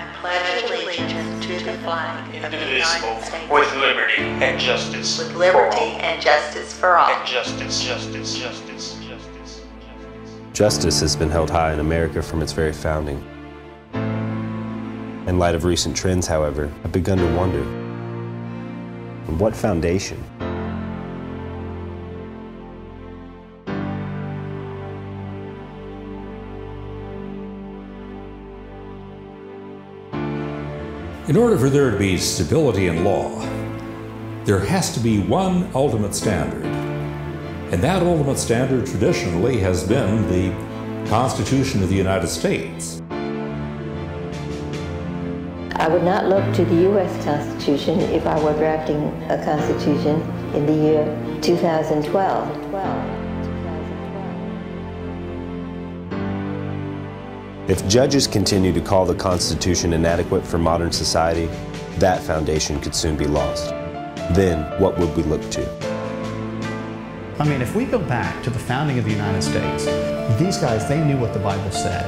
I pledge allegiance to the flag of the United States, with liberty and justice for all. And justice. Justice has been held high in America from its very founding. In light of recent trends, however, I've begun to wonder, on what foundation? In order for there to be stability in law, there has to be one ultimate standard. And that ultimate standard traditionally has been the Constitution of the United States. I would not look to the U.S. Constitution if I were drafting a constitution in the year 2012. If judges continue to call the Constitution inadequate for modern society, that foundation could soon be lost. Then what would we look to? I mean, if we go back to the founding of the United States, these guys, they knew what the Bible said.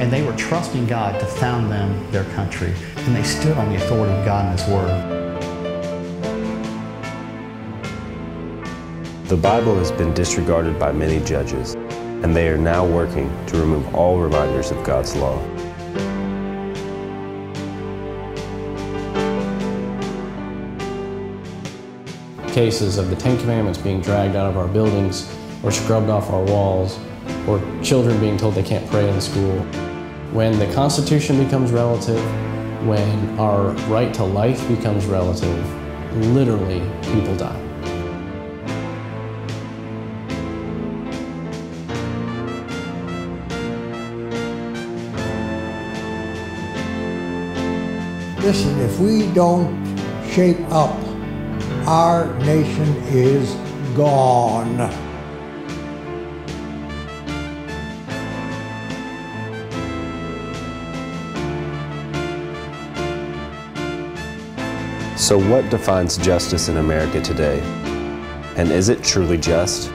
And they were trusting God to found them, their country. And they stood on the authority of God and His Word. The Bible has been disregarded by many judges, and they are now working to remove all reminders of God's law. Cases of the Ten Commandments being dragged out of our buildings or scrubbed off our walls, or children being told they can't pray in school. When the Constitution becomes relative, when our right to life becomes relative, literally people die. Listen, if we don't shape up, our nation is gone. So what defines justice in America today? And is it truly just?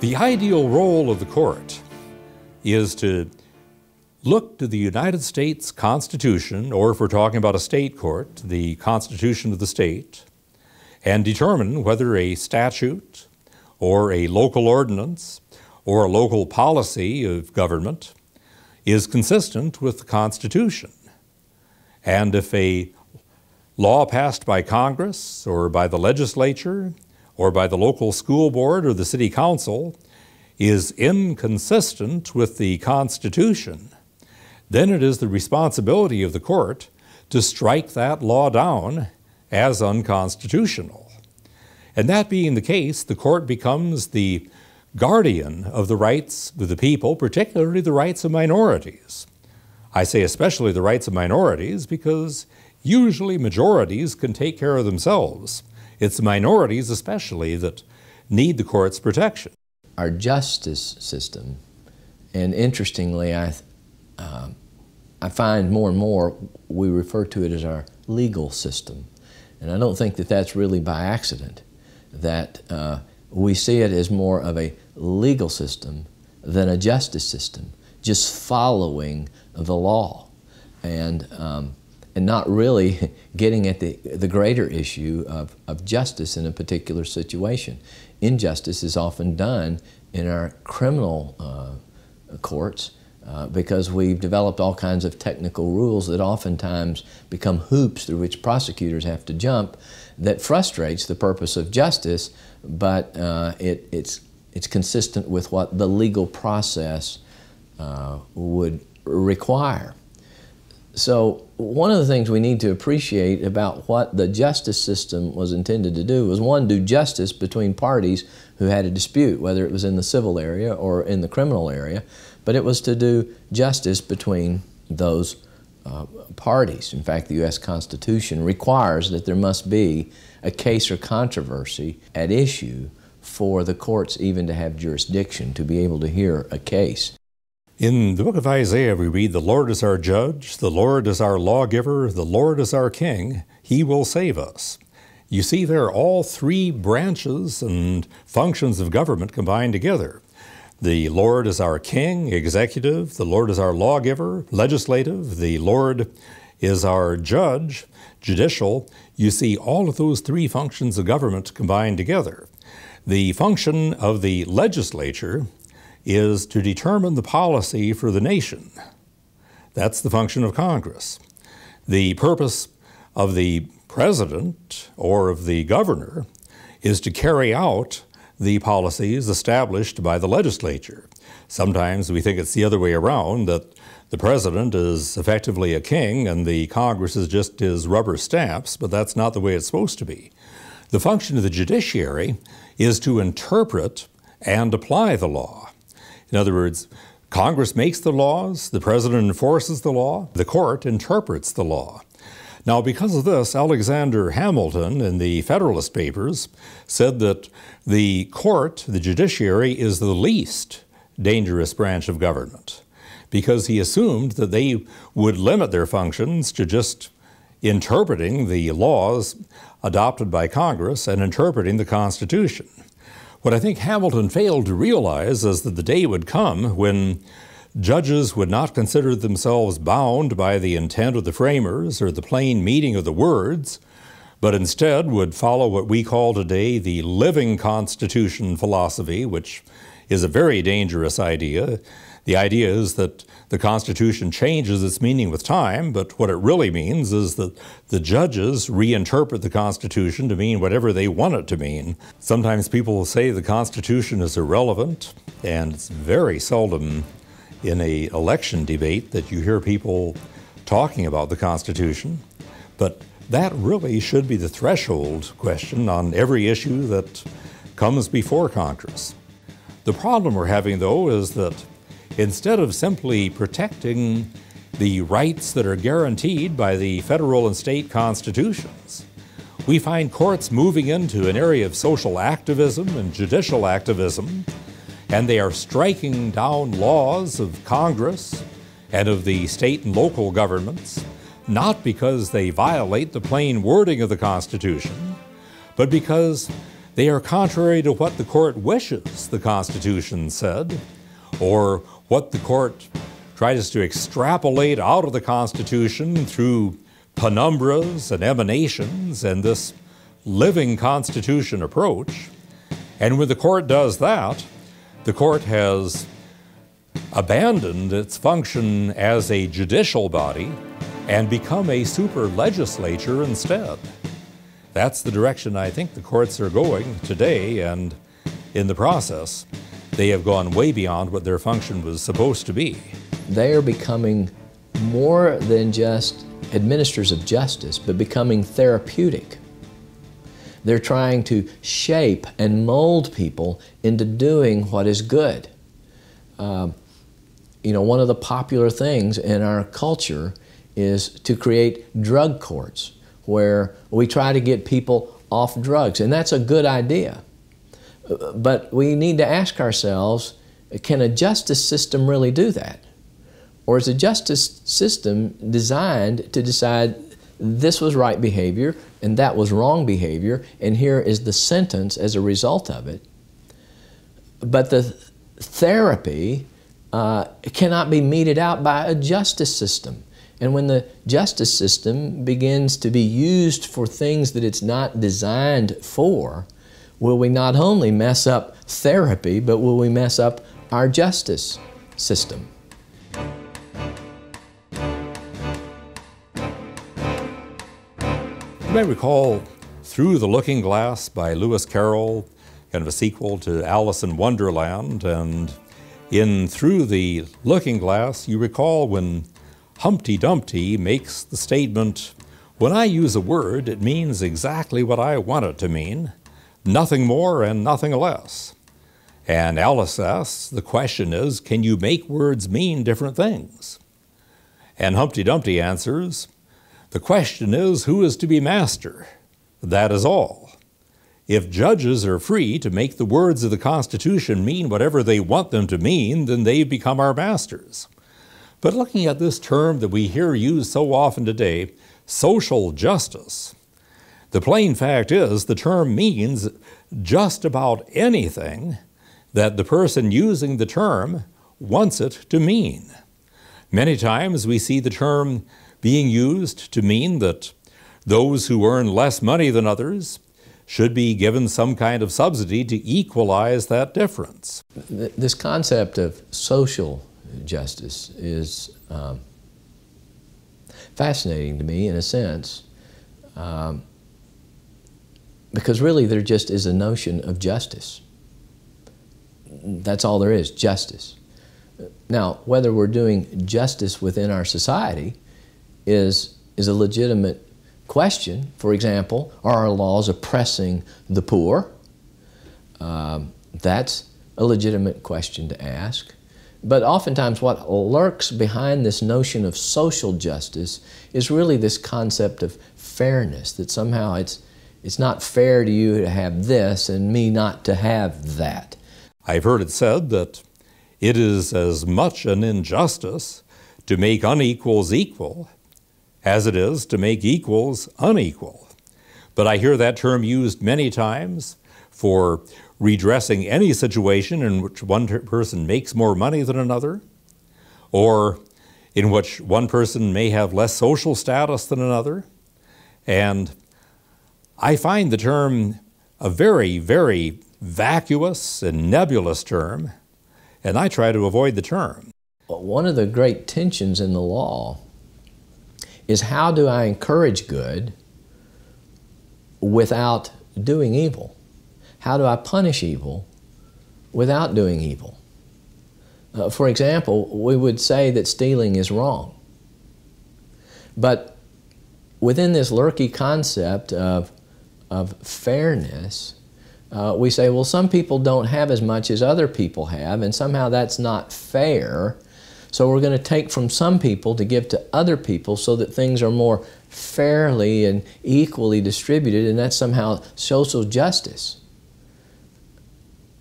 The ideal role of the court is to look to the United States Constitution, or if we're talking about a state court, the Constitution of the state, and determine whether a statute or a local ordinance or a local policy of government is consistent with the Constitution. And if a law passed by Congress or by the legislature or by the local school board or the city council is inconsistent with the Constitution, then it is the responsibility of the court to strike that law down as unconstitutional. And that being the case, the court becomes the guardian of the rights of the people, particularly the rights of minorities. I say especially the rights of minorities because usually majorities can take care of themselves. It's minorities especially that need the court's protection. Our justice system, and interestingly, I find more and more we refer to it as our legal system. And I don't think that that's really by accident, that we see it as more of a legal system than a justice system, just following the law and not really getting at the greater issue of justice in a particular situation. Injustice is often done in our criminal courts, because we've developed all kinds of technical rules that oftentimes become hoops through which prosecutors have to jump that frustrates the purpose of justice, but it's consistent with what the legal process would require. So one of the things we need to appreciate about what the justice system was intended to do was, one, do justice between parties who had a dispute, whether it was in the civil area or in the criminal area, but it was to do justice between those parties. In fact, the U.S. Constitution requires that there must be a case or controversy at issue for the courts even to have jurisdiction, to be able to hear a case. In the book of Isaiah, we read, "The Lord is our judge, the Lord is our lawgiver, the Lord is our king, he will save us." You see, there are all three branches and functions of government combined together. The Lord is our king, executive, the Lord is our lawgiver, legislative, the Lord is our judge, judicial. You see all of those three functions of government combined together. The function of the legislature is to determine the policy for the nation. That's the function of Congress. The purpose of the president or of the governor is to carry out the policies established by the legislature. Sometimes we think it's the other way around, that the president is effectively a king and the Congress is just his rubber stamps, but that's not the way it's supposed to be. The function of the judiciary is to interpret and apply the law. In other words, Congress makes the laws, the president enforces the law, the court interprets the law. Now, because of this, Alexander Hamilton in the Federalist Papers said that the court, the judiciary, is the least dangerous branch of government, because he assumed that they would limit their functions to just interpreting the laws adopted by Congress and interpreting the Constitution. What I think Hamilton failed to realize is that the day would come when judges would not consider themselves bound by the intent of the framers or the plain meaning of the words, but instead would follow what we call today the living Constitution philosophy, which is a very dangerous idea. The idea is that the Constitution changes its meaning with time, but what it really means is that the judges reinterpret the Constitution to mean whatever they want it to mean. Sometimes people will say the Constitution is irrelevant, and it's very seldom in an election debate that you hear people talking about the Constitution. But that really should be the threshold question on every issue that comes before Congress. The problem we're having, though, is that instead of simply protecting the rights that are guaranteed by the federal and state constitutions, we find courts moving into an area of social activism and judicial activism, and they are striking down laws of Congress and of the state and local governments, not because they violate the plain wording of the Constitution, but because they are contrary to what the court wishes the Constitution said, or what the court tries to extrapolate out of the Constitution through penumbras and emanations and this living Constitution approach. And when the court does that, the court has abandoned its function as a judicial body and become a super legislature instead. That's the direction I think the courts are going today, and in the process, they have gone way beyond what their function was supposed to be. They are becoming more than just administrators of justice, but becoming therapeutic. They're trying to shape and mold people into doing what is good. You know, one of the popular things in our culture is to create drug courts, where we try to get people off drugs, and that's a good idea. But we need to ask ourselves, can a justice system really do that? Or is a justice system designed to decide this was right behavior and that was wrong behavior, and here is the sentence as a result of it? But the therapy cannot be meted out by a justice system. And when the justice system begins to be used for things that it's not designed for, will we not only mess up therapy, but will we mess up our justice system? You may recall Through the Looking Glass by Lewis Carroll, kind of a sequel to Alice in Wonderland. And in Through the Looking Glass, you recall when Humpty Dumpty makes the statement, "When I use a word, it means exactly what I want it to mean, nothing more and nothing less." And Alice asks, the question is, can you make words mean different things? And Humpty Dumpty answers, the question is, who is to be master? That is all. If judges are free to make the words of the Constitution mean whatever they want them to mean, then they've become our masters. But looking at this term that we hear used so often today, social justice, the plain fact is the term means just about anything that the person using the term wants it to mean. Many times we see the term being used to mean that those who earn less money than others should be given some kind of subsidy to equalize that difference. This concept of social justice is fascinating to me in a sense, because really there just is a notion of justice. That's all there is, justice. Now, whether we're doing justice within our society is a legitimate question. For example, are our laws oppressing the poor? That's a legitimate question to ask. But oftentimes what lurks behind this notion of social justice is really this concept of fairness, that somehow it's not fair to you to have this and me not to have that. I've heard it said that it is as much an injustice to make unequals equal as it is to make equals unequal. But I hear that term used many times for redressing any situation in which one person makes more money than another, or in which one person may have less social status than another. And I find the term a very, very vacuous and nebulous term, and I try to avoid the term. One of the great tensions in the law is how do I encourage good without doing evil? How do I punish evil without doing evil? For example, we would say that stealing is wrong. But within this lurky concept of fairness, we say, well, some people don't have as much as other people have, and somehow that's not fair. So we're going to take from some people to give to other people so that things are more fairly and equally distributed, and that's somehow social justice.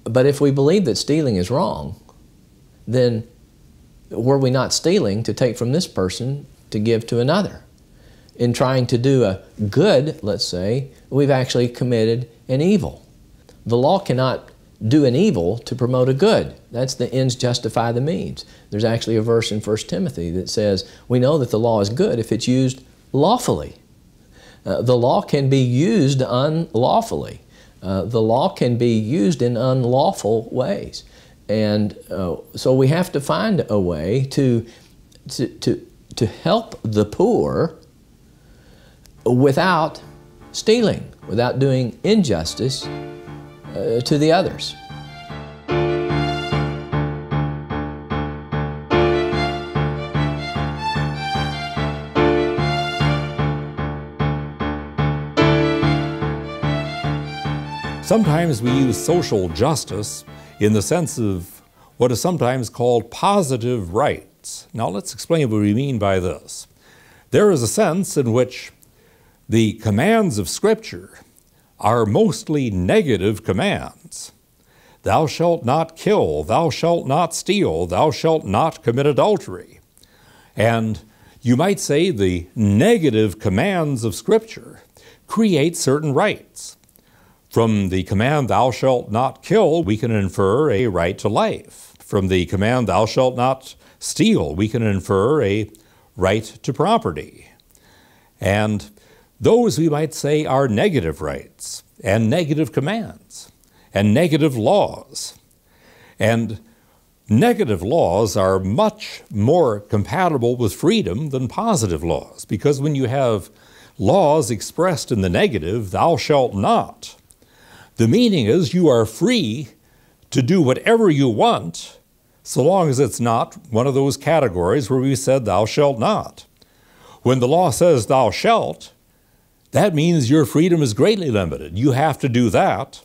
But if we believe that stealing is wrong, then were we not stealing to take from this person to give to another? In trying to do a good, let's say, we've actually committed an evil. The law cannot do an evil to promote a good. That's the ends justify the means. There's actually a verse in 1 Timothy that says, we know that the law is good if it's used lawfully. The law can be used unlawfully. The law can be used in unlawful ways. And so we have to find a way to help the poor without stealing, without doing injustice to the others. Sometimes we use social justice in the sense of what is sometimes called positive rights. Now let's explain what we mean by this. There is a sense in which the commands of Scripture are mostly negative commands. Thou shalt not kill, thou shalt not steal, thou shalt not commit adultery. And you might say the negative commands of Scripture create certain rights. From the command, thou shalt not kill, we can infer a right to life. From the command, thou shalt not steal, we can infer a right to property. And those, we might say, are negative rights and negative commands and negative laws. And negative laws are much more compatible with freedom than positive laws, because when you have laws expressed in the negative, thou shalt not, the meaning is you are free to do whatever you want so long as it's not one of those categories where we said thou shalt not. When the law says thou shalt, that means your freedom is greatly limited. You have to do that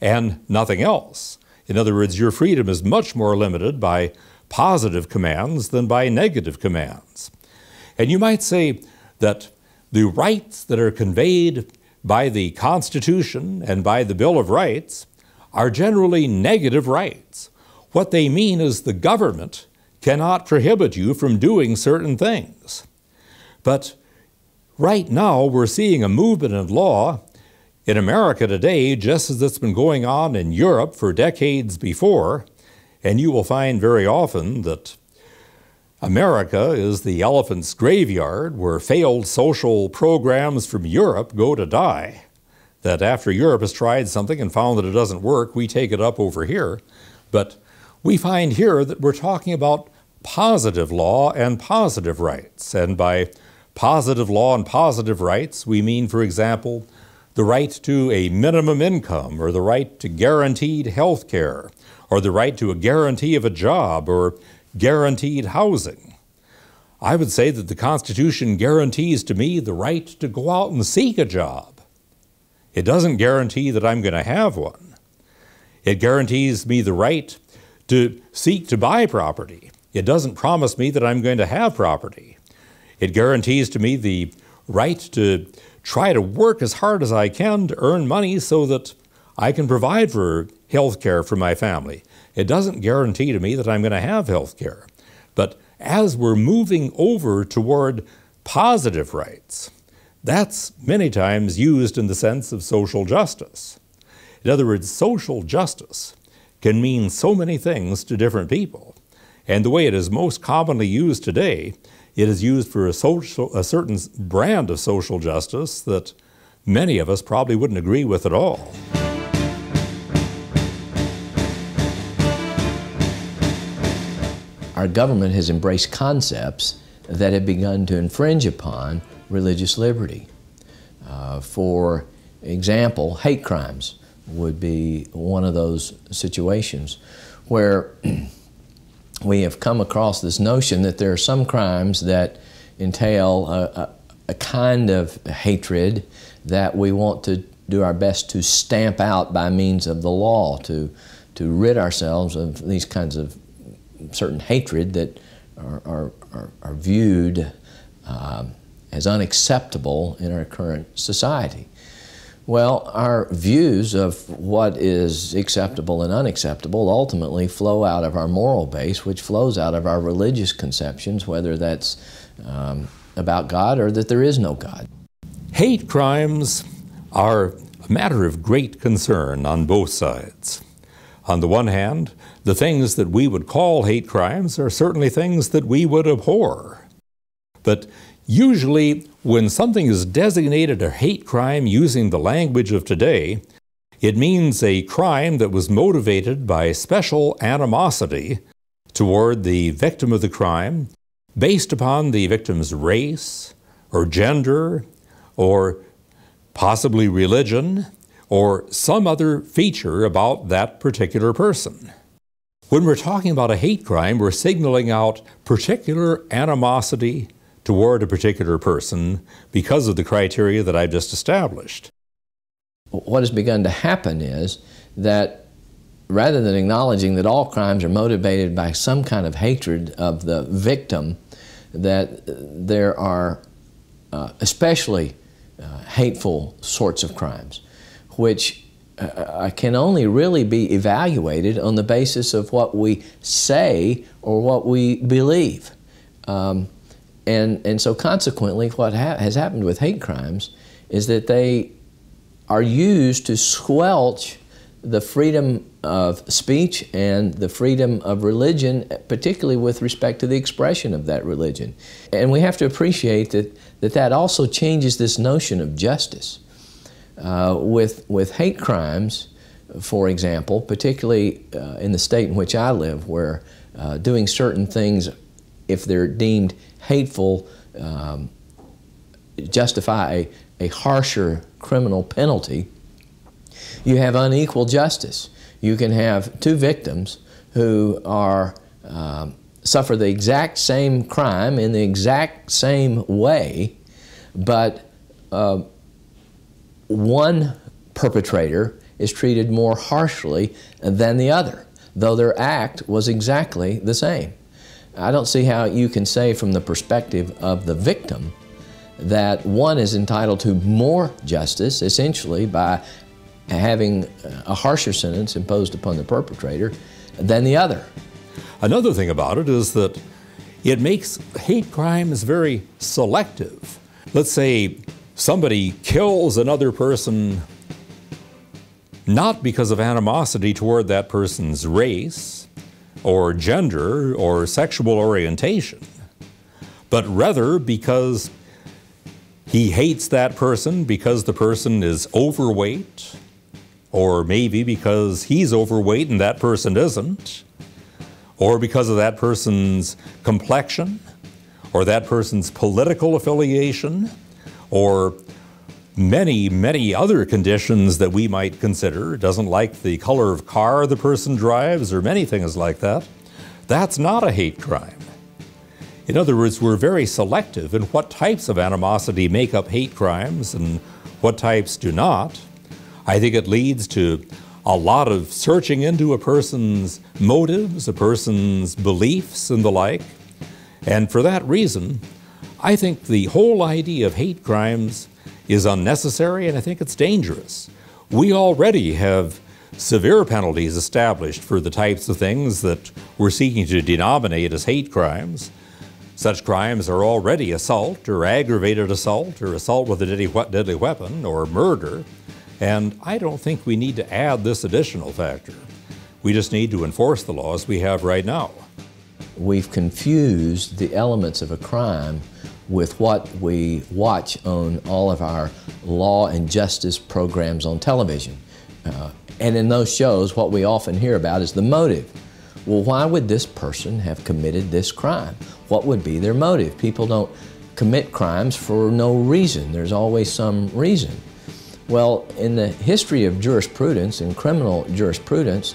and nothing else. In other words, your freedom is much more limited by positive commands than by negative commands. And you might say that the rights that are conveyed by the Constitution and by the Bill of Rights are generally negative rights. What they mean is the government cannot prohibit you from doing certain things. But right now we're seeing a movement in law in America today, just as it's been going on in Europe for decades before, and you will find very often that America is the elephant's graveyard where failed social programs from Europe go to die. That after Europe has tried something and found that it doesn't work, we take it up over here. But we find here that we're talking about positive law and positive rights. And by positive law and positive rights, we mean, for example, the right to a minimum income, or the right to guaranteed health care, or the right to a guarantee of a job, or guaranteed housing. I would say that the Constitution guarantees to me the right to go out and seek a job. It doesn't guarantee that I'm going to have one. It guarantees me the right to seek to buy property. It doesn't promise me that I'm going to have property. It guarantees to me the right to try to work as hard as I can to earn money so that I can provide for health care for my family. It doesn't guarantee to me that I'm going to have health care. But as we're moving over toward positive rights, that's many times used in the sense of social justice. In other words, social justice can mean so many things to different people. And the way it is most commonly used today, it is used for a certain brand of social justice that many of us probably wouldn't agree with at all. Our government has embraced concepts that have begun to infringe upon religious liberty. For example, hate crimes would be one of those situations where we have come across this notion that there are some crimes that entail a kind of hatred that we want to do our best to stamp out by means of the law, to rid ourselves of these kinds of certain hatred that are viewed as unacceptable in our current society. Well, our views of what is acceptable and unacceptable ultimately flow out of our moral base, which flows out of our religious conceptions, whether that's about God or that there is no God. Hate crimes are a matter of great concern on both sides. On the one hand, the things that we would call hate crimes are certainly things that we would abhor. But usually, when something is designated a hate crime using the language of today, it means a crime that was motivated by special animosity toward the victim of the crime based upon the victim's race or gender or possibly religion or some other feature about that particular person. When we're talking about a hate crime, we're signaling out particular animosity toward a particular person because of the criteria that I've just established. What has begun to happen is that rather than acknowledging that all crimes are motivated by some kind of hatred of the victim, that there are especially hateful sorts of crimes, which can only really be evaluated on the basis of what we say or what we believe. And so consequently, what has happened with hate crimes is that they are used to squelch the freedom of speech and the freedom of religion, particularly with respect to the expression of that religion. And we have to appreciate that also changes this notion of justice. With hate crimes, for example, particularly in the state in which I live, where doing certain things, if they're deemed hateful, justify a harsher criminal penalty, you have unequal justice. You can have two victims who are suffer the exact same crime in the exact same way, but one perpetrator is treated more harshly than the other, though their act was exactly the same. I don't see how you can say from the perspective of the victim that one is entitled to more justice, essentially by having a harsher sentence imposed upon the perpetrator than the other. Another thing about it is that it makes hate crimes very selective. Let's say somebody kills another person not because of animosity toward that person's race or gender or sexual orientation, but rather because he hates that person because the person is overweight, or maybe because he's overweight and that person isn't, or because of that person's complexion, or that person's political affiliation, or many, many other conditions that we might consider. Doesn't like the color of car the person drives, or many things like that. That's not a hate crime. In other words, we're very selective in what types of animosity make up hate crimes and what types do not. I think it leads to a lot of searching into a person's motives, a person's beliefs and the like. And for that reason, I think the whole idea of hate crimes is unnecessary, and I think it's dangerous. We already have severe penalties established for the types of things that we're seeking to denominate as hate crimes. Such crimes are already assault or aggravated assault or assault with a deadly weapon or murder. And I don't think we need to add this additional factor. We just need to enforce the laws we have right now. We've confused the elements of a crime with what we watch on all of our law and justice programs on television. And in those shows, what we often hear about is the motive. Well, why would this person have committed this crime? What would be their motive? People don't commit crimes for no reason. There's always some reason. Well, in the history of jurisprudence and criminal jurisprudence,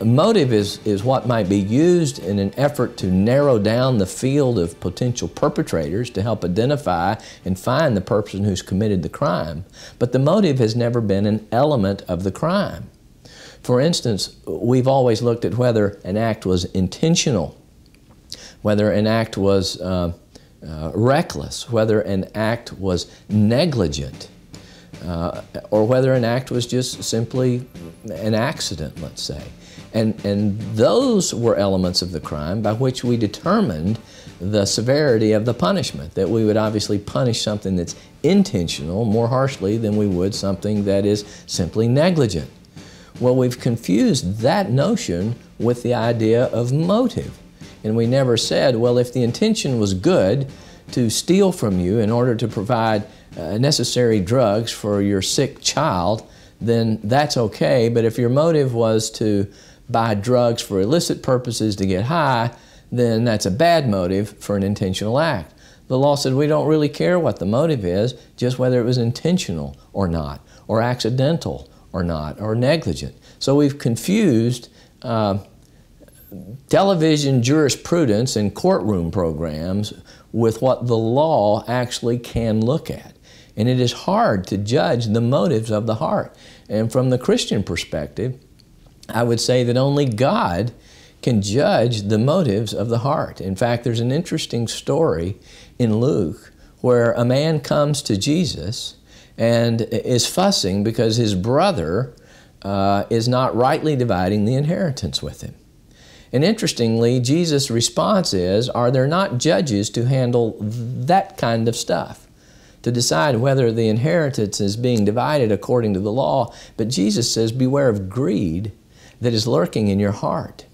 motive is what might be used in an effort to narrow down the field of potential perpetrators to help identify and find the person who's committed the crime. But the motive has never been an element of the crime. For instance, we've always looked at whether an act was intentional, whether an act was reckless, whether an act was negligent, or whether an act was just simply an accident, let's say. And those were elements of the crime by which we determined the severity of the punishment, that we would obviously punish something that's intentional more harshly than we would something that is simply negligent. Well, we've confused that notion with the idea of motive. And we never said, well, if the intention was good to steal from you in order to provide necessary drugs for your sick child, then that's okay. But if your motive was to buy drugs for illicit purposes to get high, then that's a bad motive for an intentional act. The law said we don't really care what the motive is, just whether it was intentional or not, or accidental or not, or negligent. So we've confused television jurisprudence and courtroom programs with what the law actually can look at. And it is hard to judge the motives of the heart. And from the Christian perspective, I would say that only God can judge the motives of the heart. In fact, there's an interesting story in Luke where a man comes to Jesus and is fussing because his brother is not rightly dividing the inheritance with him. And interestingly, Jesus' response is, are there not judges to handle that kind of stuff, to decide whether the inheritance is being divided according to the law? But Jesus says, beware of greed that is lurking in your heart.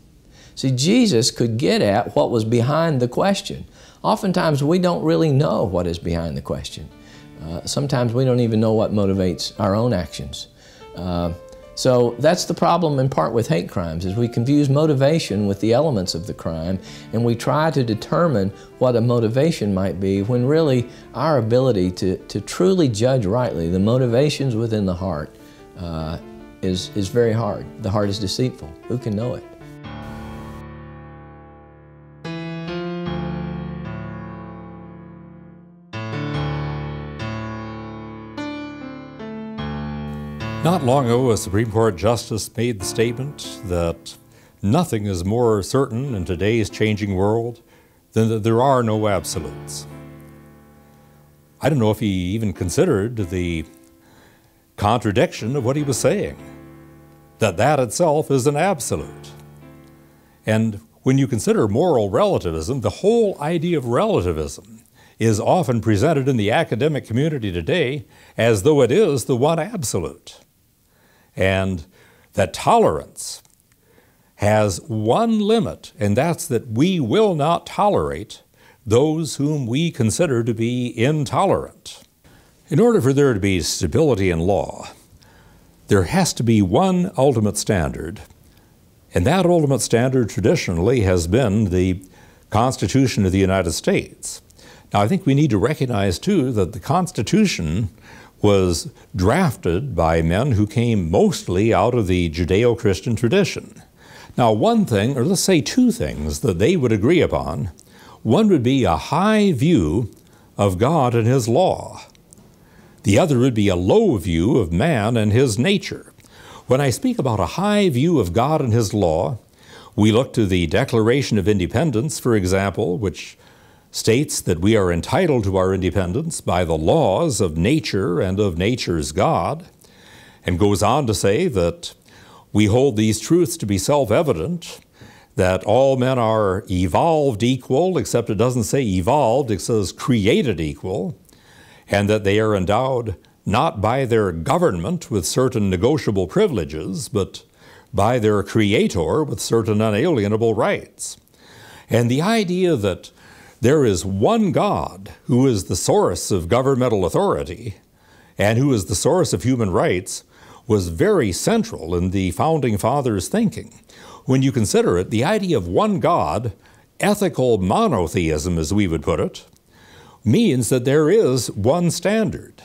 See, Jesus could get at what was behind the question. Oftentimes, we don't really know what is behind the question. Sometimes we don't even know what motivates our own actions. So that's the problem in part with hate crimes, is we confuse motivation with the elements of the crime, and we try to determine what a motivation might be when really our ability to truly judge rightly the motivations within the heart is very hard. The heart is deceitful. Who can know it? Not long ago, a Supreme Court justice made the statement that nothing is more certain in today's changing world than that there are no absolutes. I don't know if he even considered the contradiction of what he was saying, that that itself is an absolute. And when you consider moral relativism, the whole idea of relativism is often presented in the academic community today as though it is the one absolute. And that tolerance has one limit, and that's that we will not tolerate those whom we consider to be intolerant. In order for there to be stability in law, there has to be one ultimate standard, and that ultimate standard traditionally has been the Constitution of the United States. Now, I think we need to recognize, too, that the Constitution was drafted by men who came mostly out of the Judeo-Christian tradition. Now, one thing, or let's say two things, that they would agree upon. One would be a high view of God and His law. The other would be a low view of man and his nature. When I speak about a high view of God and His law, we look to the Declaration of Independence, for example, which states that we are entitled to our independence by the laws of nature and of nature's God, and goes on to say that we hold these truths to be self-evident, that all men are evolved equal, except it doesn't say evolved, it says created equal, and that they are endowed not by their government with certain negotiable privileges, but by their Creator with certain unalienable rights. And the idea that there is one God who is the source of governmental authority and who is the source of human rights was very central in the Founding Fathers' thinking. When you consider it, the idea of one God, ethical monotheism as we would put it, means that there is one standard.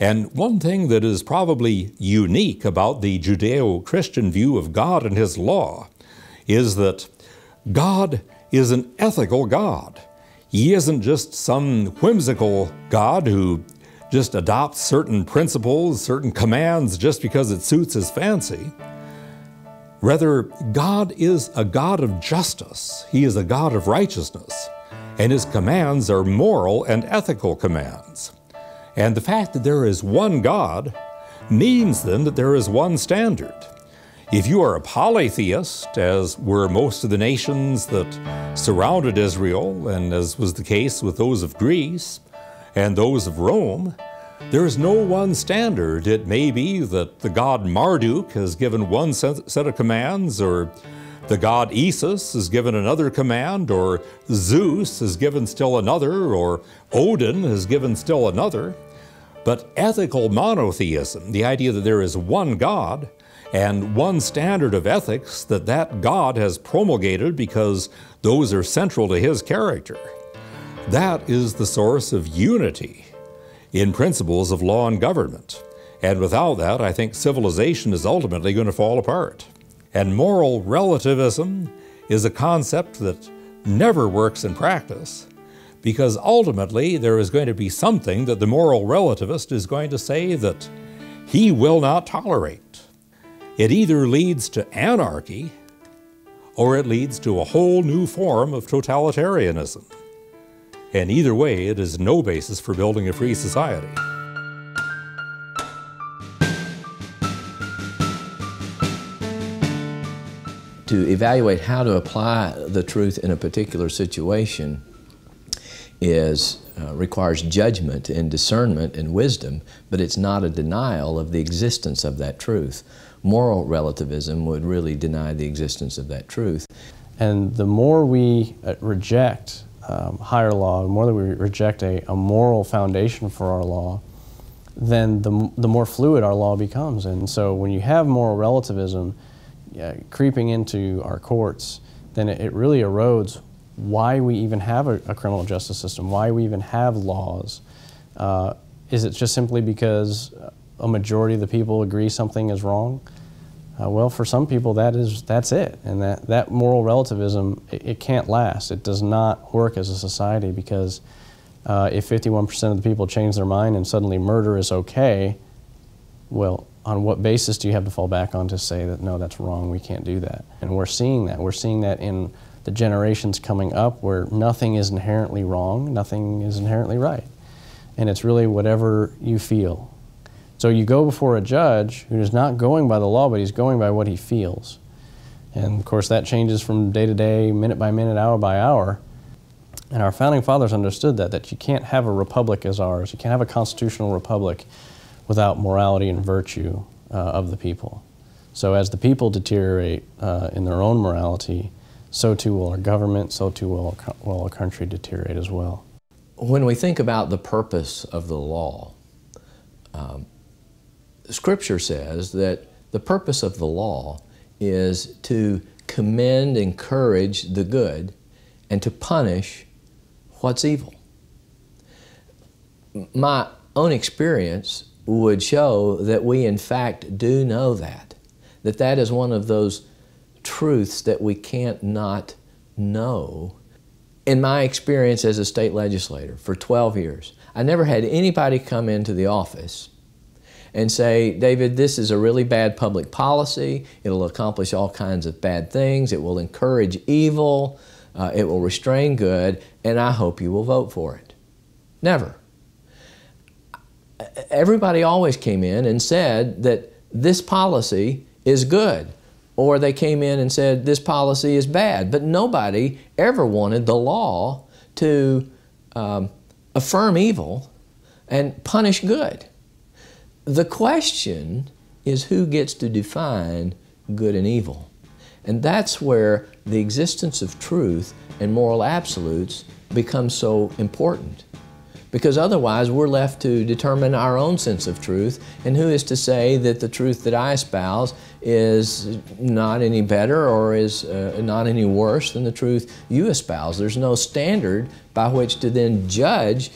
And one thing that is probably unique about the Judeo-Christian view of God and His law is that God is an ethical God. He isn't just some whimsical God who just adopts certain principles, certain commands just because it suits his fancy. Rather, God is a God of justice. He is a God of righteousness, and his commands are moral and ethical commands. And the fact that there is one God means then that there is one standard. If you are a polytheist, as were most of the nations that surrounded Israel, and as was the case with those of Greece and those of Rome, there is no one standard. It may be that the god Marduk has given one set of commands, or the god Isis has given another command, or Zeus has given still another, or Odin has given still another. But ethical monotheism, the idea that there is one God, and one standard of ethics that that God has promulgated because those are central to his character. That is the source of unity in principles of law and government. And without that, I think civilization is ultimately going to fall apart. And moral relativism is a concept that never works in practice, because ultimately there is going to be something that the moral relativist is going to say that he will not tolerate. It either leads to anarchy or it leads to a whole new form of totalitarianism. And either way, it is no basis for building a free society. To evaluate how to apply the truth in a particular situation requires judgment and discernment and wisdom, but it's not a denial of the existence of that truth. Moral relativism would really deny the existence of that truth. And the more we reject higher law, the more that we reject a moral foundation for our law, then the more fluid our law becomes. And so when you have moral relativism creeping into our courts, then it really erodes why we even have a criminal justice system, why we even have laws. Is it just simply because a majority of the people agree something is wrong? Well, for some people that's it, and that moral relativism, it can't last. It does not work as a society, because if 51% of the people change their mind and suddenly murder is okay, well, on what basis do you have to fall back on to say that, no, that's wrong, we can't do that? And we're seeing that. We're seeing that in the generations coming up, where nothing is inherently wrong, nothing is inherently right. and it's really whatever you feel. So you go before a judge who is not going by the law, but he's going by what he feels. And of course that changes from day to day, minute by minute, hour by hour. And our founding fathers understood that you can't have a republic as ours, you can't have a constitutional republic without morality and virtue of the people. So as the people deteriorate in their own morality, so too will our government, so too will our country deteriorate as well. When we think about the purpose of the law, Scripture says that the purpose of the law is to commend, encourage the good, and to punish what's evil. My own experience would show that we in fact do know that that is one of those truths that we can't not know. In my experience as a state legislator for 12 years, I never had anybody come into the office and say, David, this is a really bad public policy. It'll accomplish all kinds of bad things. It will encourage evil. It will restrain good, and I hope you will vote for it. Never. Everybody always came in and said that this policy is good, or they came in and said this policy is bad, but nobody ever wanted the law to affirm evil and punish good. The question is who gets to define good and evil. And that's where the existence of truth and moral absolutes becomes so important. Because otherwise we're left to determine our own sense of truth, and who is to say that the truth that I espouse is not any better or is not any worse than the truth you espouse. There's no standard by which to then judge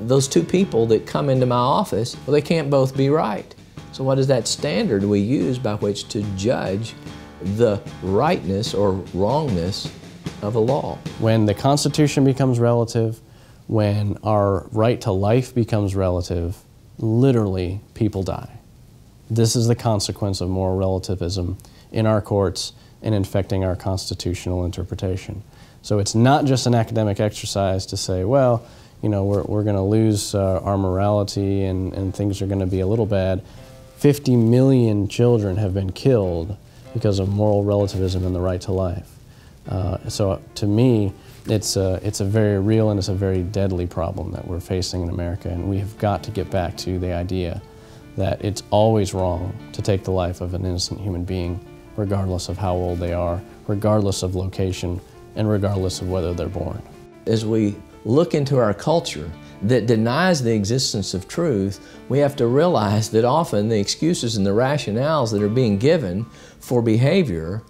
those two people that come into my office. Well, they can't both be right. So what is that standard we use by which to judge the rightness or wrongness of a law? When the Constitution becomes relative, when our right to life becomes relative, literally people die. This is the consequence of moral relativism in our courts and infecting our constitutional interpretation. So it's not just an academic exercise to say, well, you know, we're going to lose our morality and things are going to be a little bad. 50 million children have been killed because of moral relativism and the right to life. So to me, it's a very real and it's a very deadly problem that we're facing in America, and we have got to get back to the idea that it's always wrong to take the life of an innocent human being, regardless of how old they are, regardless of location, and regardless of whether they're born. As we look into our culture that denies the existence of truth, we have to realize that often the excuses and the rationales that are being given for behavior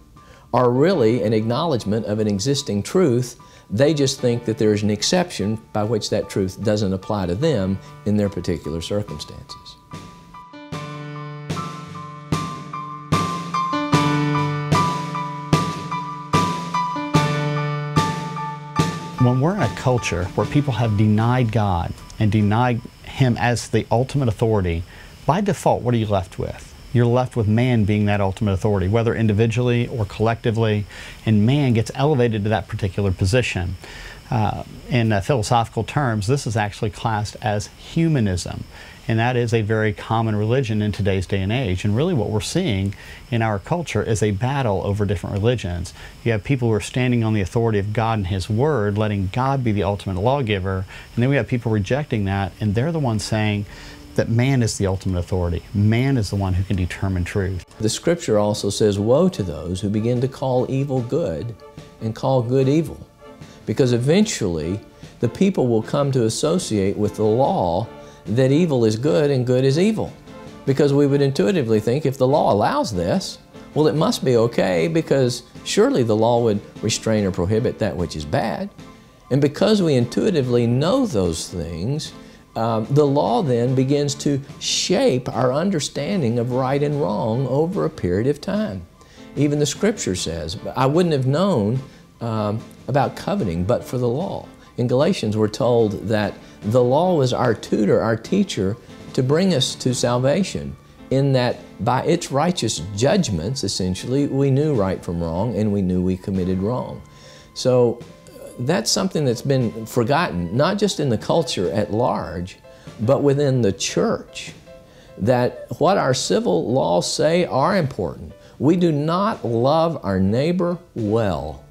are really an acknowledgement of an existing truth. They just think that there is an exception by which that truth doesn't apply to them in their particular circumstances. When we're in a culture where people have denied God and denied Him as the ultimate authority, by default, what are you left with? You're left with man being that ultimate authority, whether individually or collectively, and man gets elevated to that particular position. In philosophical terms, this is actually classed as humanism, and that is a very common religion in today's day and age. And really what we're seeing in our culture is a battle over different religions. You have people who are standing on the authority of God and His Word, letting God be the ultimate lawgiver, and then we have people rejecting that, and they're the ones saying that man is the ultimate authority. Man is the one who can determine truth. The Scripture also says, woe to those who begin to call evil good and call good evil, because eventually the people will come to associate with the law that evil is good and good is evil. Because we would intuitively think, if the law allows this, well, it must be okay, because surely the law would restrain or prohibit that which is bad. And because we intuitively know those things, the law then begins to shape our understanding of right and wrong over a period of time. Even the Scripture says, I wouldn't have known about coveting but for the law. In Galatians, we're told that the law was our tutor, our teacher, to bring us to salvation, in that by its righteous judgments, essentially, we knew right from wrong and we knew we committed wrong. So that's something that's been forgotten, not just in the culture at large, but within the church, that what our civil laws say are important. We do not love our neighbor well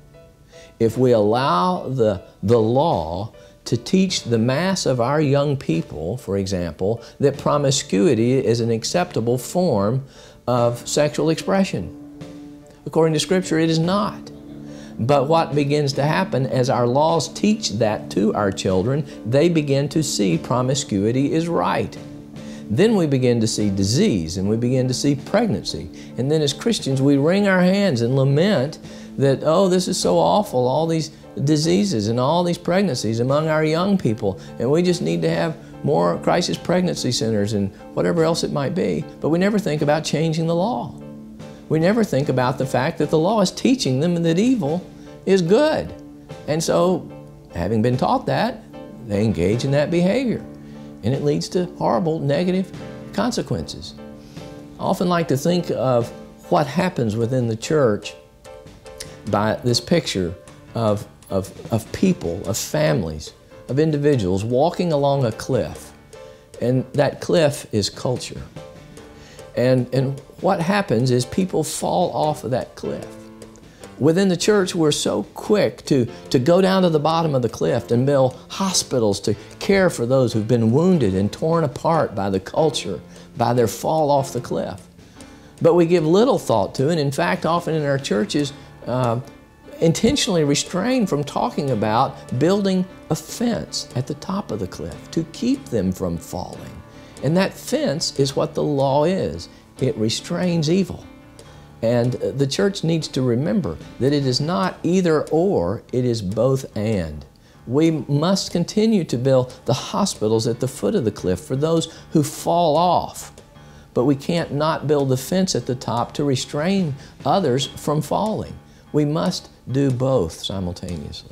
if we allow the law to teach the mass of our young people, for example, that promiscuity is an acceptable form of sexual expression. According to Scripture, it is not. But what begins to happen as our laws teach that to our children, they begin to see promiscuity is right. Then we begin to see disease, and we begin to see pregnancy. And then as Christians, we wring our hands and lament that, oh, this is so awful, all these diseases and all these pregnancies among our young people, and we just need to have more crisis pregnancy centers and whatever else it might be. But we never think about changing the law. We never think about the fact that the law is teaching them that evil is good. And so, having been taught that, they engage in that behavior. And it leads to horrible negative consequences. I often like to think of what happens within the church by this picture of people, of families, of individuals walking along a cliff. And that cliff is culture. And what happens is people fall off of that cliff. Within the church, we're so quick to go down to the bottom of the cliff and build hospitals to care for those who've been wounded and torn apart by the culture, by their fall off the cliff. But we give little thought to it. In fact, often in our churches, intentionally restrained from talking about building a fence at the top of the cliff to keep them from falling. And that fence is what the law is. It restrains evil. And the church needs to remember that it is not either or, it is both and. We must continue to build the hospitals at the foot of the cliff for those who fall off. But we can't not build the fence at the top to restrain others from falling. We must do both simultaneously.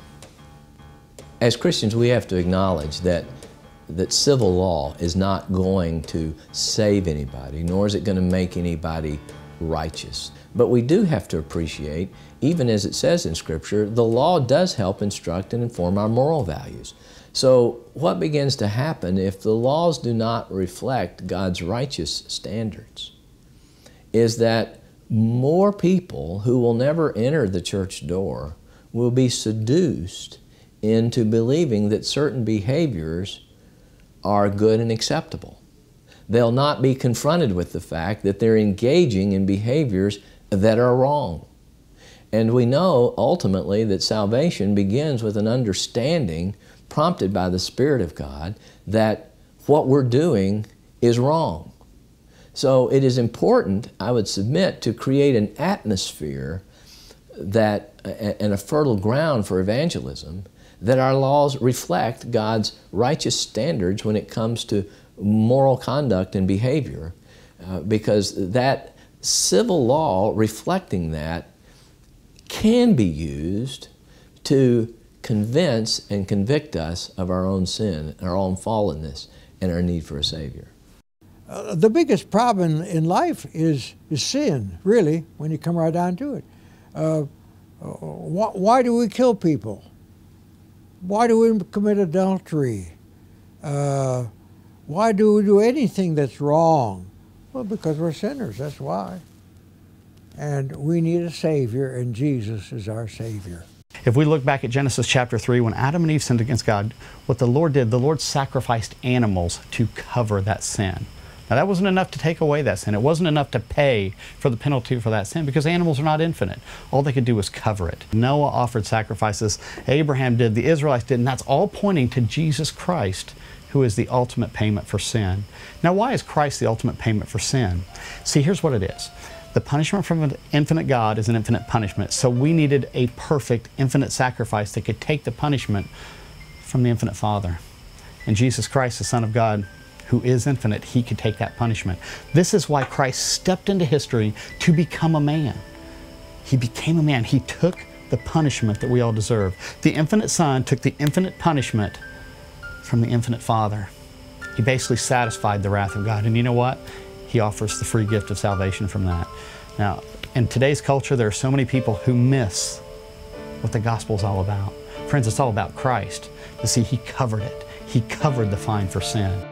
As Christians, we have to acknowledge that civil law is not going to save anybody, nor is it going to make anybody righteous. But we do have to appreciate, even as it says in Scripture, the law does help instruct and inform our moral values. So what begins to happen if the laws do not reflect God's righteous standards is that more people who will never enter the church door will be seduced into believing that certain behaviors are good and acceptable. They'll not be confronted with the fact that they're engaging in behaviors that are wrong. And we know ultimately that salvation begins with an understanding prompted by the Spirit of God that what we're doing is wrong. So it is important, I would submit, to create an atmosphere and a fertile ground for evangelism, that our laws reflect God's righteous standards when it comes to moral conduct and behavior, because that civil law reflecting that can be used to convince and convict us of our own sin, our own fallenness, and our need for a Savior. The biggest problem in life is sin, really, when you come right down to it. Why do we kill people? Why do we commit adultery? Why do we do anything that's wrong? Well, because we're sinners, that's why. And we need a Savior, and Jesus is our Savior. If we look back at Genesis chapter 3, when Adam and Eve sinned against God, what the Lord did, the Lord sacrificed animals to cover that sin. Now, that wasn't enough to take away that sin. It wasn't enough to pay for the penalty for that sin because animals are not infinite. All they could do was cover it. Noah offered sacrifices. Abraham did. The Israelites did. And that's all pointing to Jesus Christ, who is the ultimate payment for sin. Now, why is Christ the ultimate payment for sin? See, here's what it is. The punishment from an infinite God is an infinite punishment. So we needed a perfect, infinite sacrifice that could take the punishment from the infinite Father. And Jesus Christ, the Son of God, who is infinite, He could take that punishment. This is why Christ stepped into history to become a man. He became a man. He took the punishment that we all deserve. The infinite Son took the infinite punishment from the infinite Father. He basically satisfied the wrath of God. And you know what? He offers the free gift of salvation from that. Now, in today's culture, there are so many people who miss what the gospel is all about. Friends, it's all about Christ. But see, He covered it. He covered the fine for sin.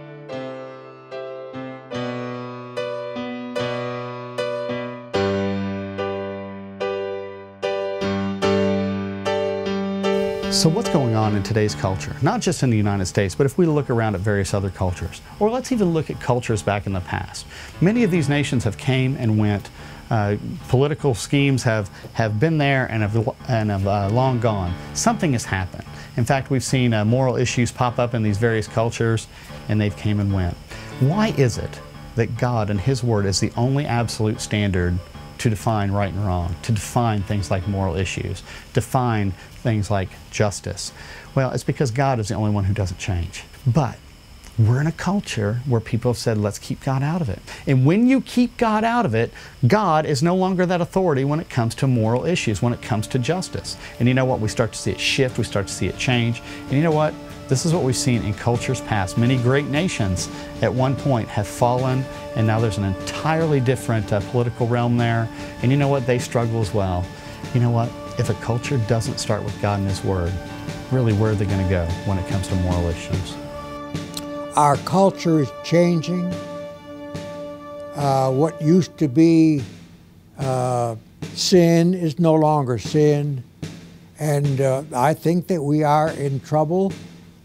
So what's going on in today's culture? Not just in the United States, but if we look around at various other cultures, or let's even look at cultures back in the past. Many of these nations have came and went. Political schemes have been there and have long gone. Something has happened. In fact, we've seen moral issues pop up in these various cultures, and they've came and went. Why is it that God and His Word is the only absolute standard to define right and wrong, to define things like moral issues, define things like justice? Well, it's because God is the only one who doesn't change. But we're in a culture where people have said, let's keep God out of it. And when you keep God out of it, God is no longer that authority when it comes to moral issues, when it comes to justice. And you know what? We start to see it shift, we start to see it change. And you know what? This is what we've seen in cultures past. Many great nations at one point have fallen, and now there's an entirely different political realm there. And you know what? They struggle as well. You know what? If a culture doesn't start with God and His Word, really, where are they going to go when it comes to moral issues? Our culture is changing. What used to be sin is no longer sin. And I think that we are in trouble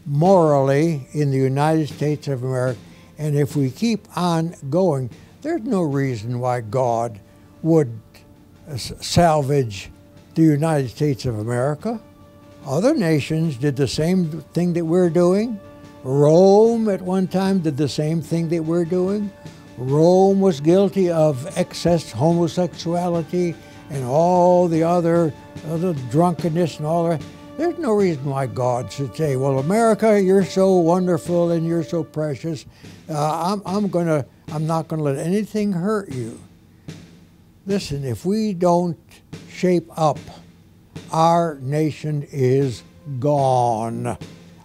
morally in the United States of America, and if we keep on going, there's no reason why God would salvage the United States of America. Other nations did the same thing that we're doing. Rome at one time did the same thing that we're doing. Rome was guilty of excess homosexuality and all the other drunkenness and all that. There's no reason why God should say, well, America, you're so wonderful and you're so precious. I'm not going to let anything hurt you. Listen, if we don't shape up, our nation is gone.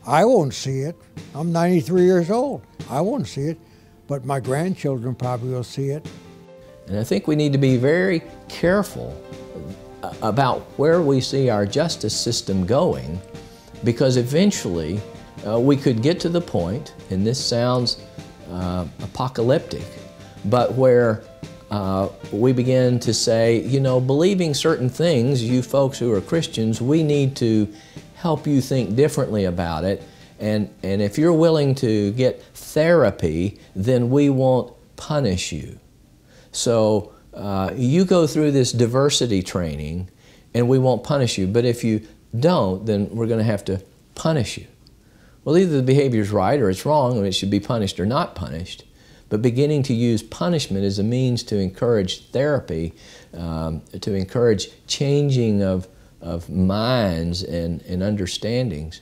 I won't see it. I'm 93 years old. I won't see it, but my grandchildren probably will see it. And I think we need to be very careful about where we see our justice system going, because eventually we could get to the point, and this sounds apocalyptic, but where we begin to say, you know, believing certain things, you folks who are Christians, we need to help you think differently about it, and if you're willing to get therapy, then we won't punish you. So you go through this diversity training and we won't punish you, but if you don't, then we're going to have to punish you. Well, either the behavior's right or it's wrong, and it should be punished or not punished, but beginning to use punishment as a means to encourage therapy, to encourage changing of minds and understandings,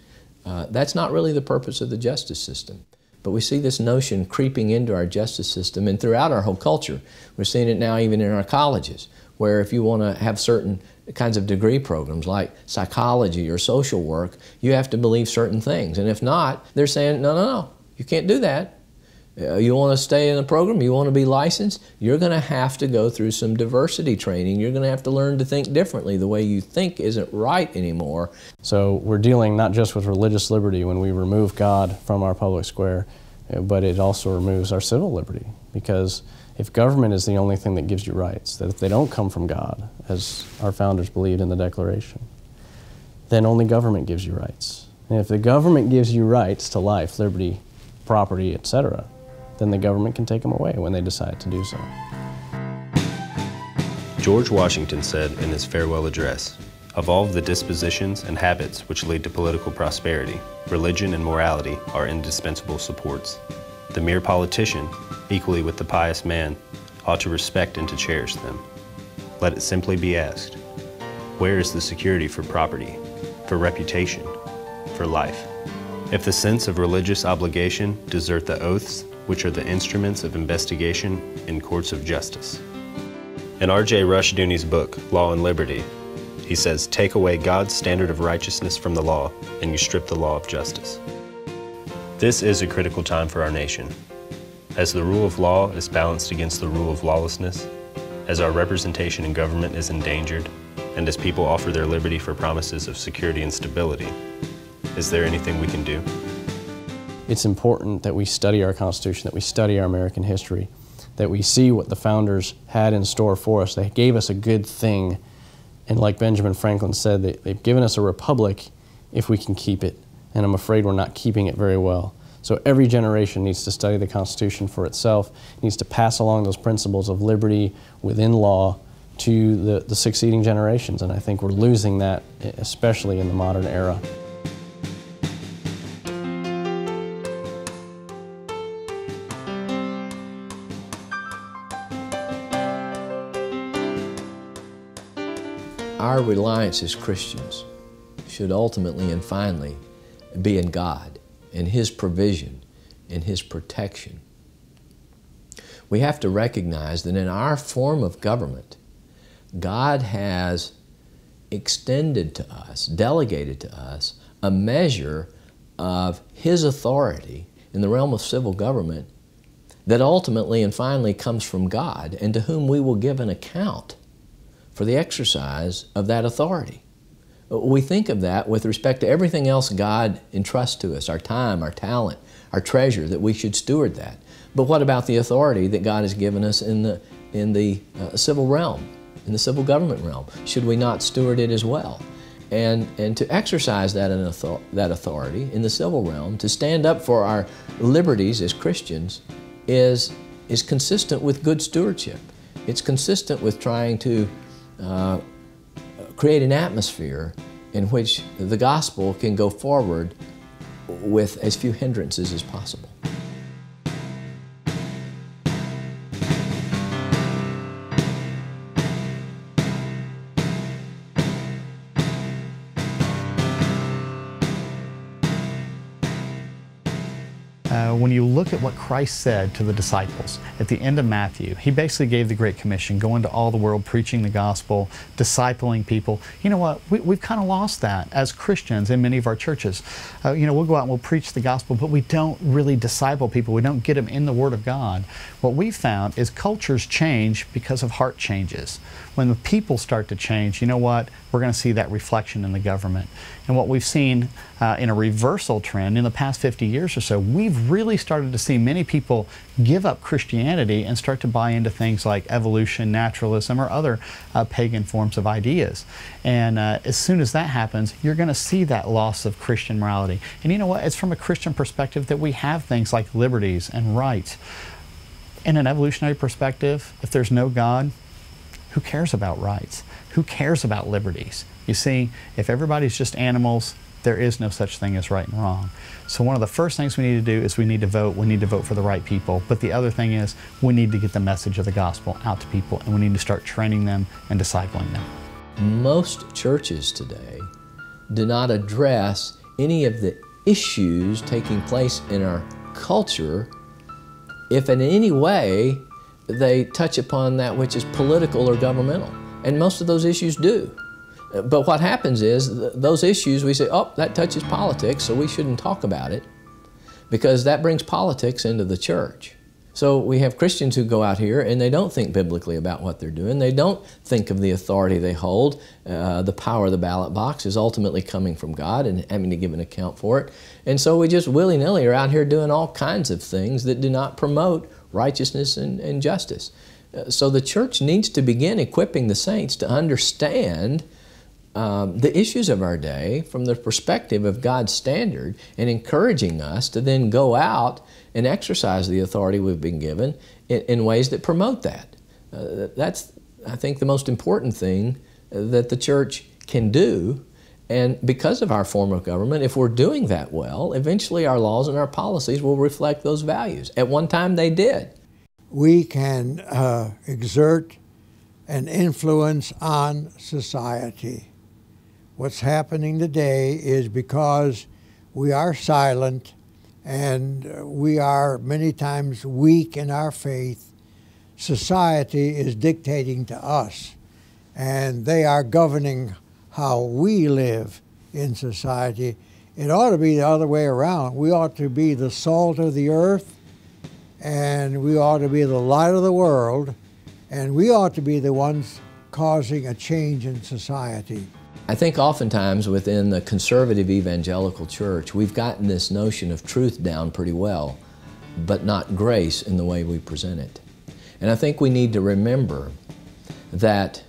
that's not really the purpose of the justice system. But we see this notion creeping into our justice system and throughout our whole culture. We're seeing it now even in our colleges, where if you want to have certain kinds of degree programs like psychology or social work, you have to believe certain things. And if not, they're saying, no, no, no, you can't do that. You want to stay in the program, you want to be licensed, you're going to have to go through some diversity training. You're going to have to learn to think differently. The way you think isn't right anymore. So we're dealing not just with religious liberty when we remove God from our public square, but it also removes our civil liberty. Because if government is the only thing that gives you rights, that if they don't come from God, as our founders believed in the Declaration, then only government gives you rights. And if the government gives you rights to life, liberty, property, etc., then the government can take them away when they decide to do so. George Washington said in his farewell address, "Of all the dispositions and habits which lead to political prosperity, religion and morality are indispensable supports. The mere politician, equally with the pious man, ought to respect and to cherish them. Let it simply be asked, where is the security for property, for reputation, for life? If the sense of religious obligation desert the oaths, which are the instruments of investigation in courts of justice." In R.J. Rushdoony's book, Law and Liberty, he says, "Take away God's standard of righteousness from the law, and you strip the law of justice." This is a critical time for our nation. As the rule of law is balanced against the rule of lawlessness, as our representation in government is endangered, and as people offer their liberty for promises of security and stability, is there anything we can do? It's important that we study our Constitution, that we study our American history, that we see what the founders had in store for us. They gave us a good thing, and like Benjamin Franklin said, they've given us a republic if we can keep it, and I'm afraid we're not keeping it very well. So every generation needs to study the Constitution for itself, needs to pass along those principles of liberty within law to the succeeding generations, and I think we're losing that, especially in the modern era. Our reliance as Christians should ultimately and finally be in God, in His provision, in His protection. We have to recognize that in our form of government, God has extended to us, delegated to us, a measure of His authority in the realm of civil government that ultimately and finally comes from God, and to whom we will give an account for the exercise of that authority. We think of that with respect to everything else God entrusts to us, our time, our talent, our treasure, that we should steward that. But what about the authority that God has given us in the civil realm? In the civil government realm, should we not steward it as well? And to exercise that authority in the civil realm, to stand up for our liberties as Christians, is consistent with good stewardship. It's consistent with trying to create an atmosphere in which the gospel can go forward with as few hindrances as possible. When you look at what Christ said to the disciples at the end of Matthew, He basically gave the Great Commission, go into all the world, preaching the gospel, discipling people. You know what? We've kind of lost that as Christians in many of our churches. You know, we'll go out and we'll preach the gospel, but we don't really disciple people. We don't get them in the Word of God. What we've found is cultures change because of heart changes. When the people start to change, you know what? We're going to see that reflection in the government. And what we've seen in a reversal trend in the past 50 years or so, we've really started to see many people give up Christianity and start to buy into things like evolution, naturalism, or other pagan forms of ideas. And as soon as that happens, you're going to see that loss of Christian morality. And you know what? It's from a Christian perspective that we have things like liberties and rights. In an evolutionary perspective, if there's no God, who cares about rights? Who cares about liberties? You see, if everybody's just animals, there is no such thing as right and wrong. So one of the first things we need to do is we need to vote. We need to vote for the right people. But the other thing is we need to get the message of the gospel out to people, and we need to start training them and discipling them. Most churches today do not address any of the issues taking place in our culture if in any way they touch upon that which is political or governmental. And most of those issues do. But what happens is those issues, we say, oh, that touches politics, so we shouldn't talk about it, because that brings politics into the church. So we have Christians who go out here and they don't think biblically about what they're doing. They don't think of the authority they hold. The power of the ballot box is ultimately coming from God and having to give an account for it. And so we just willy-nilly are out here doing all kinds of things that do not promote righteousness and justice. So the church needs to begin equipping the saints to understand the issues of our day from the perspective of God's standard, and encouraging us to then go out and exercise the authority we've been given in ways that promote that. That's, I think, the most important thing that the church can do. And because of our form of government, if we're doing that well, eventually our laws and our policies will reflect those values. At one time they did. We can exert an influence on society. What's happening today is because we are silent and we are many times weak in our faith, society is dictating to us, and they are governing how we live in society. It ought to be the other way around. We ought to be the salt of the earth, and we ought to be the light of the world, and we ought to be the ones causing a change in society. I think oftentimes within the conservative evangelical church, we've gotten this notion of truth down pretty well, but not grace in the way we present it. And I think we need to remember that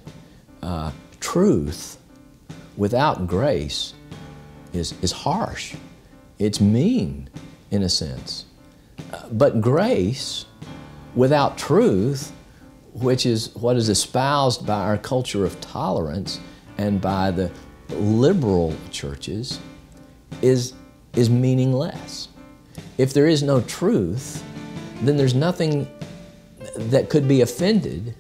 truth without grace is harsh. It's mean, in a sense. But grace, without truth, which is what is espoused by our culture of tolerance and by the liberal churches, is meaningless. If there is no truth, then there's nothing that could be offended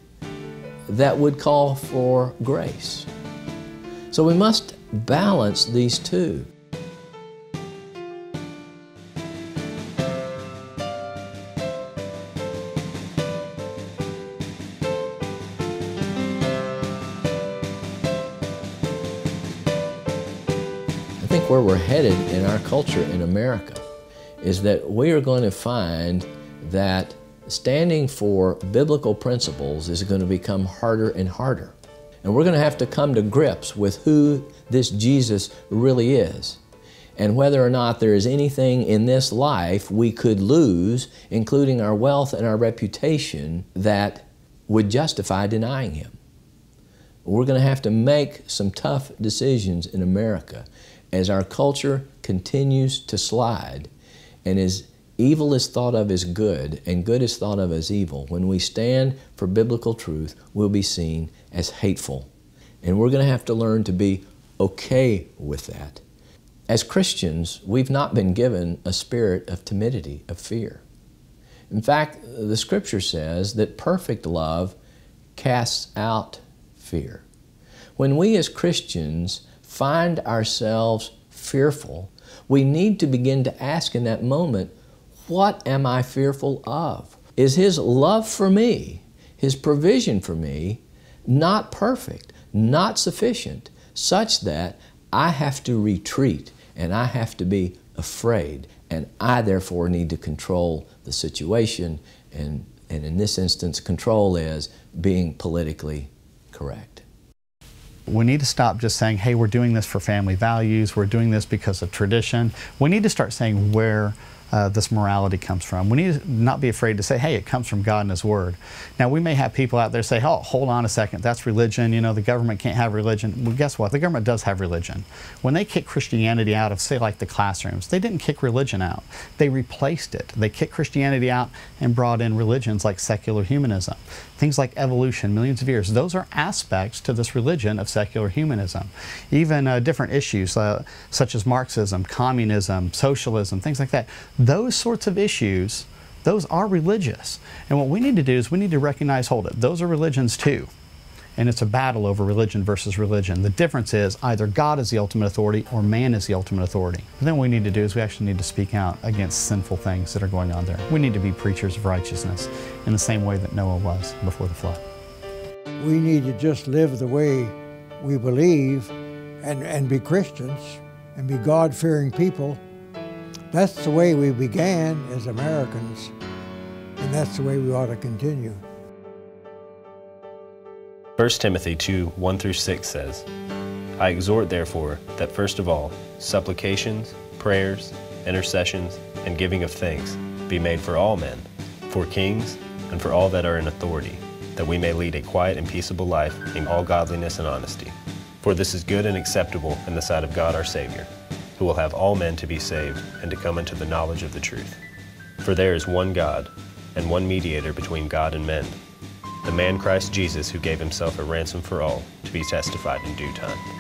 that would call for grace. So we must balance these two. I think where we're headed in our culture in America is that we are going to find that standing for biblical principles is going to become harder and harder. And we're going to have to come to grips with who this Jesus really is and whether or not there is anything in this life we could lose, including our wealth and our reputation, that would justify denying him. We're going to have to make some tough decisions in America as our culture continues to slide, and as evil is thought of as good and good is thought of as evil, when we stand for biblical truth, we'll be seen as hateful. And we're going to have to learn to be okay with that. As Christians, we've not been given a spirit of timidity, of fear. In fact, the Scripture says that perfect love casts out fear. When we as Christians find ourselves fearful, we need to begin to ask in that moment, what am I fearful of? Is his love for me, his provision for me, not perfect, not sufficient, such that I have to retreat and I have to be afraid, and I therefore need to control the situation, and in this instance, control is being politically correct. We need to stop just saying, hey, we're doing this for family values, we're doing this because of tradition. We need to start saying where this morality comes from. We need to not be afraid to say, hey, it comes from God and His Word. Now, we may have people out there say, oh, hold on a second, that's religion, you know, the government can't have religion. Well, guess what? The government does have religion. When they kicked Christianity out of, say, like the classrooms, they didn't kick religion out. They replaced it. They kicked Christianity out and brought in religions like secular humanism. Things like evolution, millions of years, those are aspects to this religion of secular humanism. Even different issues such as Marxism, communism, socialism, things like that. Those sorts of issues, those are religious. And what we need to do is we need to recognize, hold it, those are religions too. And it's a battle over religion versus religion. The difference is either God is the ultimate authority or man is the ultimate authority. And then what we need to do is we actually need to speak out against sinful things that are going on there. We need to be preachers of righteousness in the same way that Noah was before the flood. We need to just live the way we believe and be Christians and be God-fearing people. That's the way we began as Americans, and that's the way we ought to continue. 1 Timothy 2:1-6 says, I exhort, therefore, that first of all, supplications, prayers, intercessions, and giving of thanks be made for all men, for kings, and for all that are in authority, that we may lead a quiet and peaceable life in all godliness and honesty. For this is good and acceptable in the sight of God our Savior, who will have all men to be saved and to come into the knowledge of the truth. For there is one God, and one mediator between God and men, the man Christ Jesus, who gave himself a ransom for all, to be testified in due time.